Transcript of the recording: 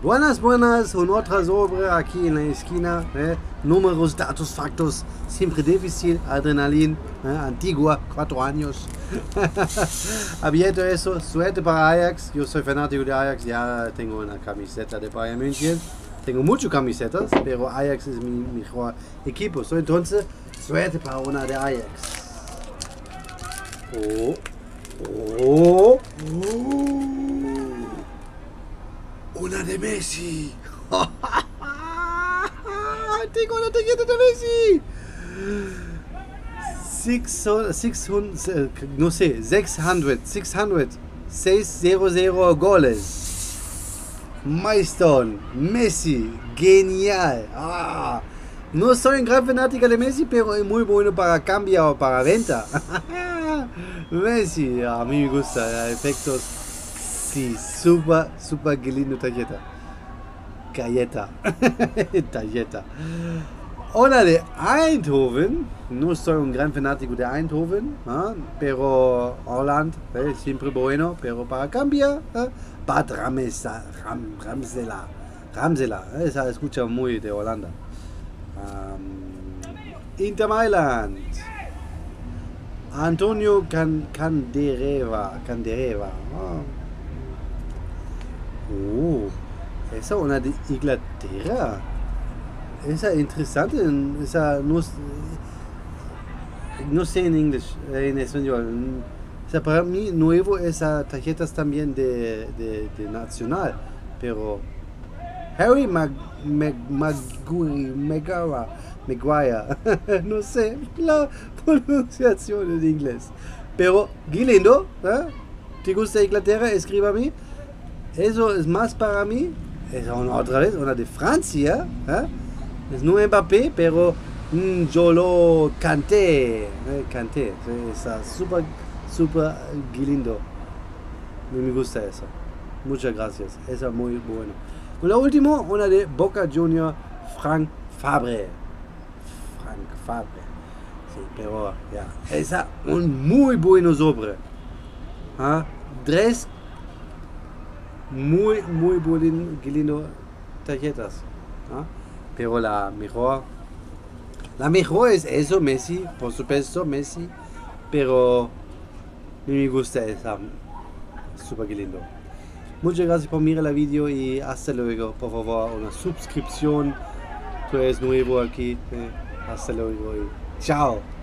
Buenas, buenas, unotra sobre, aquí en la esquina, números, datos, factos, siempre difícil, adrenalin, antigua, 4 años. Abierto eso, suerte para Ajax, yo soy fanático de Ajax, ya tengo una camiseta de Bayern München, tengo muchas camisetas, pero Ajax es mi mejor equipo, so, entonces, suerte para una de Ajax. Oh, oh, oh. Una de Messi. Tengo una tarjeta de Messi. 600, no sé, 600 goles. Milestone, Messi, genial. Ah. No soy un gran fanático de Messi, pero es muy bueno para cambio o para venta. Messi, a mí me gusta, efectos. Sí, super, super lindo tarjeta. Galleta. Tarjeta. Hola de Eindhoven. No soy un gran fanático de Eindhoven, pero Holland, siempre bueno, pero para cambiar, Bad Ramsela. Ramsela, esa escucha muy de Holanda. Inter Mailand, Antonio Candereva. Oh, esa una de Inglaterra. Esa interesante, esa no sé en inglés, en español. Esa para mí nuevo, esa tarjetas también de nacional, pero Harry Maguire, no sé la pronunciación en inglés, pero qué lindo, ¿te gusta Inglaterra? Escriba a mí, eso es más para mí, es una otra vez, una de Francia, es no Mbappé, pero yo lo canté, está súper, súper lindo, me gusta eso, muchas gracias, eso es muy bueno. Und der Ultimo, una de Boca Junior, Frank Fabre. Frank Fabre. Sí, pero, ja. Esa un muy bueno sobre. ¿Ah? Tres muy, muy lindo tarjetas. ¿Ah? Pero la mejor es eso, Messi, por supuesto, Messi. Pero me gusta esa. Super lindo. Muchas gracias por mirar el video y hasta luego. Por favor, una suscripción. Tú eres nuevo aquí. Hasta luego. Chao.